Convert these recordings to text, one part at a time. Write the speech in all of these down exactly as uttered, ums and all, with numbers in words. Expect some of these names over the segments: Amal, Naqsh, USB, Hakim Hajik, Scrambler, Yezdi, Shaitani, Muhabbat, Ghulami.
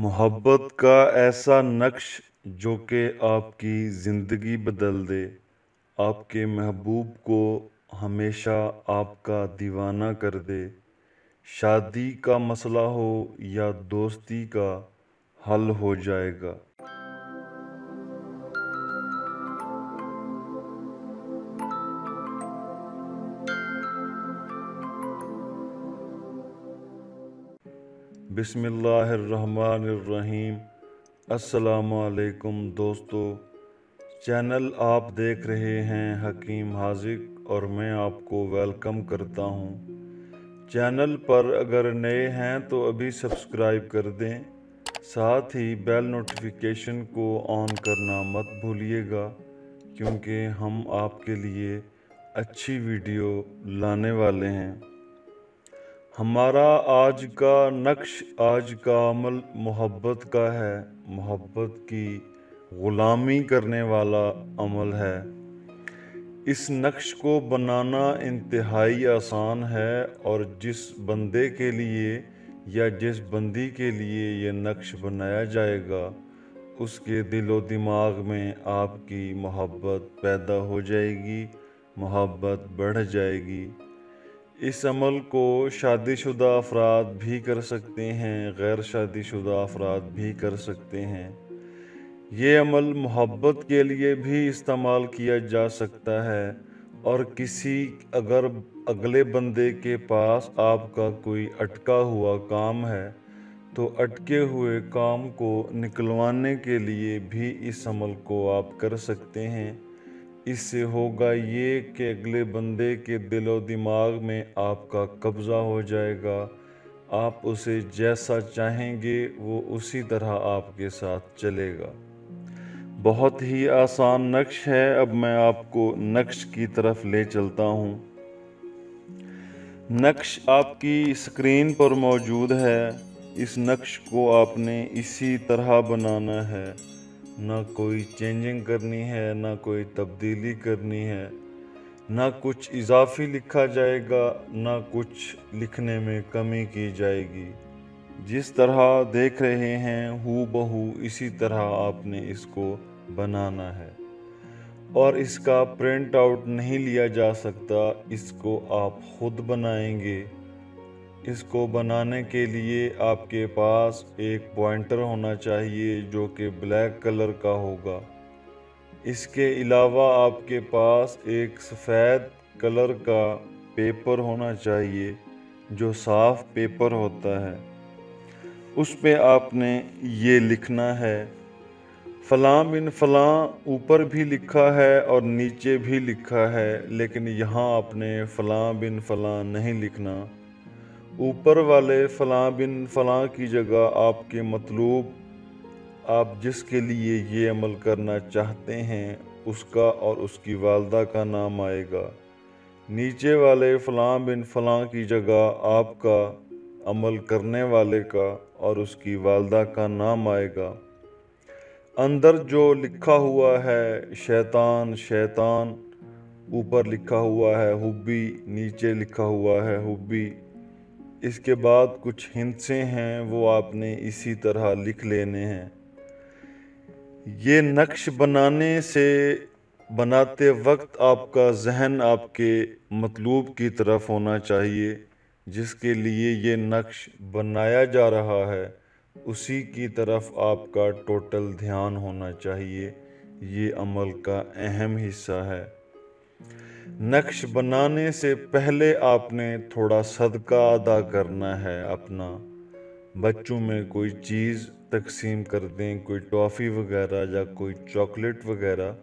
मोहब्बत का ऐसा नक्श जो कि आपकी ज़िंदगी बदल दे, आपके महबूब को हमेशा आपका दीवाना कर दे। शादी का मसला हो या दोस्ती का, हल हो जाएगा। बिस्मिल्लाहिर्रहमानिर्रहीम। अस्सलामुअलैकुम दोस्तों, चैनल आप देख रहे हैं हकीम हाजिक और मैं आपको वेलकम करता हूं। चैनल पर अगर नए हैं तो अभी सब्सक्राइब कर दें, साथ ही बेल नोटिफिकेशन को ऑन करना मत भूलिएगा, क्योंकि हम आपके लिए अच्छी वीडियो लाने वाले हैं। हमारा आज का नक्श, आज का अमल मोहब्बत का है, मोहब्बत की ग़ुलामी करने वाला अमल है। इस नक्श को बनाना इंतहाई आसान है और जिस बंदे के लिए या जिस बंदी के लिए ये नक्श बनाया जाएगा, उसके दिलो दिमाग में आपकी मोहब्बत पैदा हो जाएगी, मोहब्बत बढ़ जाएगी। इस अमल को शादीशुदा अफराद भी कर सकते हैं, गैर शादीशुदा अफराद भी कर सकते हैं। ये अमल मोहब्बत के लिए भी इस्तेमाल किया जा सकता है और किसी अगर अगले बंदे के पास आपका कोई अटका हुआ काम है तो अटके हुए काम को निकलवाने के लिए भी इस अमल को आप कर सकते हैं। इससे होगा ये कि अगले बंदे के दिलो दिमाग में आपका कब्ज़ा हो जाएगा, आप उसे जैसा चाहेंगे वो उसी तरह आपके साथ चलेगा। बहुत ही आसान नक्श है। अब मैं आपको नक्श की तरफ ले चलता हूँ। नक्श आपकी स्क्रीन पर मौजूद है। इस नक्श को आपने इसी तरह बनाना है, ना कोई चेंजिंग करनी है, ना कोई तब्दीली करनी है, ना कुछ इजाफी लिखा जाएगा, ना कुछ लिखने में कमी की जाएगी। जिस तरह देख रहे हैं हूबहू इसी तरह आपने इसको बनाना है और इसका प्रिंट आउट नहीं लिया जा सकता, इसको आप खुद बनाएंगे। इसको बनाने के लिए आपके पास एक पॉइंटर होना चाहिए जो कि ब्लैक कलर का होगा। इसके अलावा आपके पास एक सफ़ेद कलर का पेपर होना चाहिए जो साफ़ पेपर होता है। उस पे आपने ये लिखना है, फ़लाँ बिन फ़लाँ। ऊपर भी लिखा है और नीचे भी लिखा है, लेकिन यहाँ आपने फ़लाँ बिन फ़लाँ नहीं लिखना। ऊपर वाले फ़लाँ बिन फ़लाँ की जगह आपके मतलूब, आप जिसके लिए ये अमल करना चाहते हैं, उसका और उसकी वालदा का नाम आएगा। नीचे वाले फ़लाँ बिन फ़लाँ की जगह आपका, अमल करने वाले का और उसकी वालदा का नाम आएगा। अंदर जो लिखा हुआ है शैतान शैतान, ऊपर लिखा हुआ है हुब्बी, नीचे लिखा हुआ है हुब्बी। इसके बाद कुछ हिंसे हैं, वो आपने इसी तरह लिख लेने हैं। ये नक्श बनाने से, बनाते वक्त आपका जहन आपके मतलूब की तरफ होना चाहिए, जिसके लिए ये नक्श बनाया जा रहा है उसी की तरफ आपका टोटल ध्यान होना चाहिए। ये अमल का अहम हिस्सा है। नक्श बनाने से पहले आपने थोड़ा सदका अदा करना है अपना। बच्चों में कोई चीज़ तकसीम कर दें, कोई टॉफ़ी वगैरह या कोई चॉकलेट वगैरह,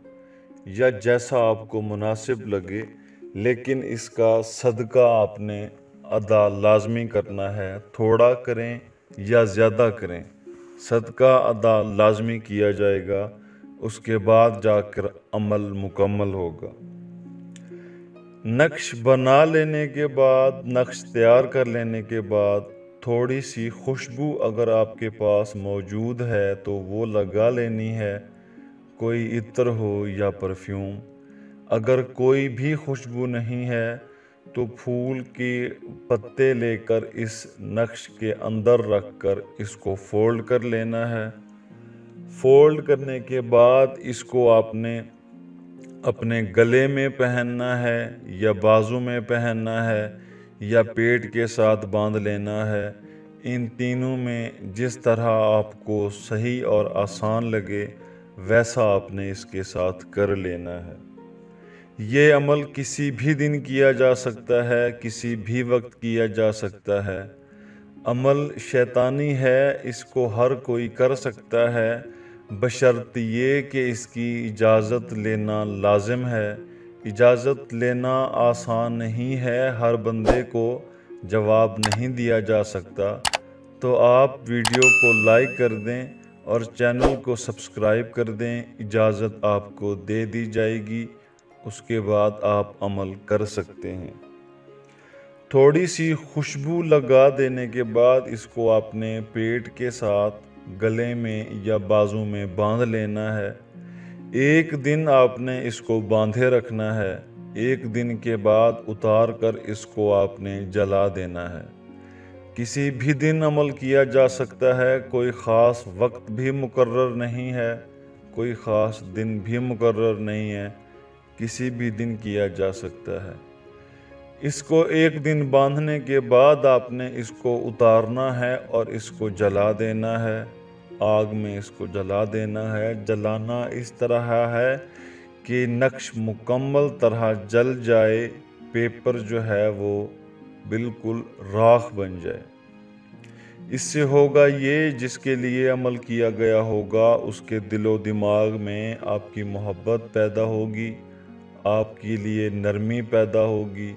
या जैसा आपको मुनासिब लगे, लेकिन इसका सदका आपने अदा लाजमी करना है। थोड़ा करें या ज़्यादा करें, सदका अदा लाजमी किया जाएगा, उसके बाद जाकर अमल मुकम्मल होगा। नक्श बना लेने के बाद, नक्श तैयार कर लेने के बाद, थोड़ी सी खुशबू अगर आपके पास मौजूद है तो वो लगा लेनी है, कोई इत्र हो या परफ्यूम। अगर कोई भी खुशबू नहीं है तो फूल के पत्ते लेकर इस नक्श के अंदर रखकर इसको फोल्ड कर लेना है। फोल्ड करने के बाद इसको आपने अपने गले में पहनना है या बाजू में पहनना है या पेट के साथ बांध लेना है। इन तीनों में जिस तरह आपको सही और आसान लगे वैसा आपने इसके साथ कर लेना है। ये अमल किसी भी दिन किया जा सकता है, किसी भी वक्त किया जा सकता है। अमल शैतानी है, इसको हर कोई कर सकता है, बशर्ते ये कि इसकी इजाज़त लेना लाजिम है। इजाज़त लेना आसान नहीं है, हर बंदे को जवाब नहीं दिया जा सकता। तो आप वीडियो को लाइक कर दें और चैनल को सब्सक्राइब कर दें। इजाज़त आपको दे दी जाएगी, उसके बाद आप अमल कर सकते हैं। थोड़ी सी खुशबू लगा देने के बाद इसको आपने पेट के साथ गले में या बाजू में बांध लेना है। एक दिन आपने इसको बांधे रखना है, एक दिन के बाद उतार कर इसको आपने जला देना है। किसी भी दिन अमल किया जा सकता है, कोई ख़ास वक्त भी मुकर्रर नहीं है, कोई ख़ास दिन भी मुकर्रर नहीं है, किसी भी दिन किया जा सकता है। इसको एक दिन बांधने के बाद आपने इसको उतारना है और इसको जला देना है, आग में इसको जला देना है। जलाना इस तरह है कि नक्श मुकम्मल तरह जल जाए, पेपर जो है वो बिल्कुल राख बन जाए। इससे होगा ये, जिसके लिए अमल किया गया होगा उसके दिलो दिमाग में आपकी मोहब्बत पैदा होगी, आपके लिए नरमी पैदा होगी,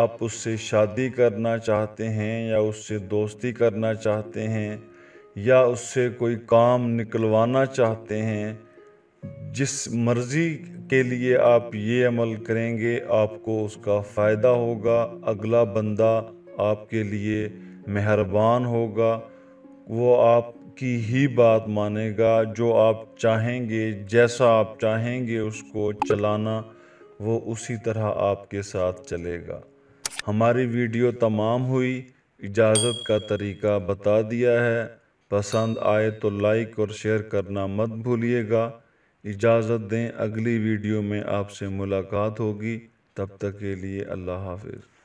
आप उससे शादी करना चाहते हैं या उससे दोस्ती करना चाहते हैं या उससे कोई काम निकलवाना चाहते हैं। जिस मर्ज़ी के लिए आप ये अमल करेंगे आपको उसका फ़ायदा होगा। अगला बंदा आपके लिए मेहरबान होगा, वो आपकी ही बात मानेगा। जो आप चाहेंगे, जैसा आप चाहेंगे उसको चलाना, वो उसी तरह आपके साथ चलेगा। हमारी वीडियो तमाम हुई, इजाज़त का तरीका बता दिया है। पसंद आए तो लाइक और शेयर करना मत भूलिएगा। इजाज़त दें, अगली वीडियो में आपसे मुलाकात होगी। तब तक के लिए अल्लाह हाफ़िज़।